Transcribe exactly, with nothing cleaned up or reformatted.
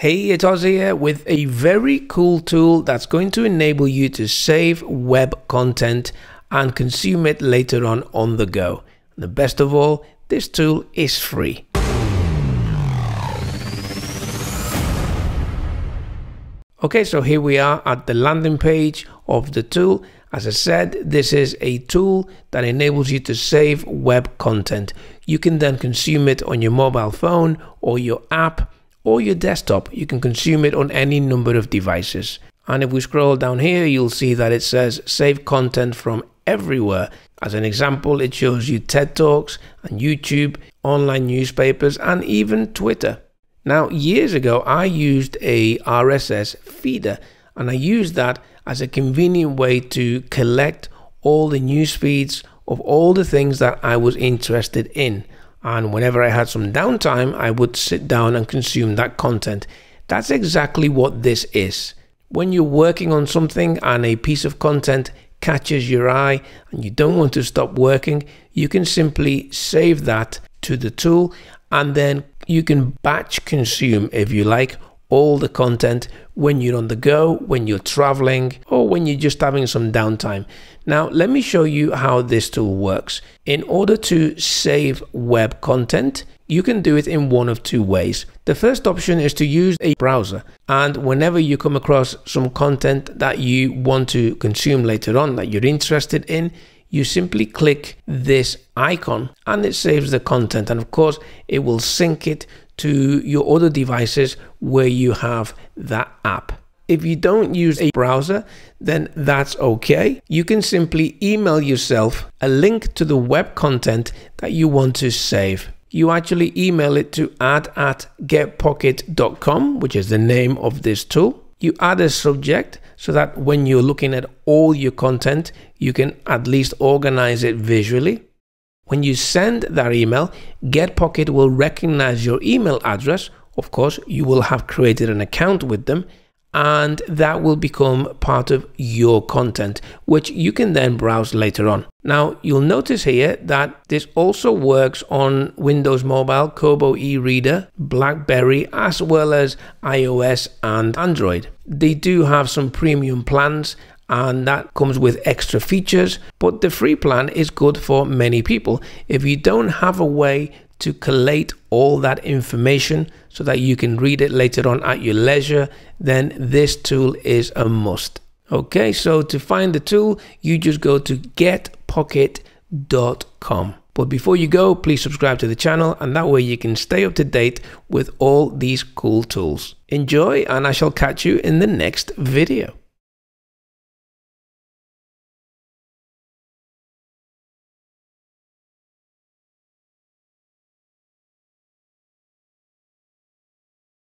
Hey, it's Ozzy here with a very cool tool that's going to enable you to save web content and consume it later on on the go. And the best of all, this tool is free. Okay, so here we are at the landing page of the tool. As I said, this is a tool that enables you to save web content. You can then consume it on your mobile phone or your app or your desktop. You can consume it on any number of devices. And if we scroll down here, you'll see that it says save content from everywhere. As an example, it shows you TED Talks and YouTube, online newspapers, and even Twitter. Now, years ago, I used a R S S feeder, and I used that as a convenient way to collect all the news feeds of all the things that I was interested in. And whenever I had some downtime, I would sit down and consume that content. That's exactly what this is. When you're working on something and a piece of content catches your eye and you don't want to stop working, you can simply save that to the tool, and then you can batch consume, if you like, all the content when you're on the go, when you're traveling, or when you're just having some downtime. Now, let me show you how this tool works. In order to save web content, you can do it in one of two ways. The first option is to use a browser, and whenever you come across some content that you want to consume later on that you're interested in, you simply click this icon and it saves the content, and of course it will sync it to your other devices where you have that app. If you don't use a browser, then that's okay. You can simply email yourself a link to the web content that you want to save. You actually email it to ad at getpocket dot com, which is the name of this tool. You add a subject so that when you're looking at all your content, you can at least organize it visually. When you send that email, GetPocket will recognize your email address. Of course, you will have created an account with them, and that will become part of your content, which you can then browse later on. Now, you'll notice here that this also works on Windows Mobile, Kobo e-reader, BlackBerry, as well as iOS and Android. They do have some premium plans, and that comes with extra features, but the free plan is good for many people if you don't have a way to collate all that information so that you can read it later on at your leisure. Then this tool is a must. Okay, so to find the tool, you just go to get pocket dot com. But before you go, please subscribe to the channel, and that way you can stay up to date with all these cool tools. Enjoy, and I shall catch you in the next video.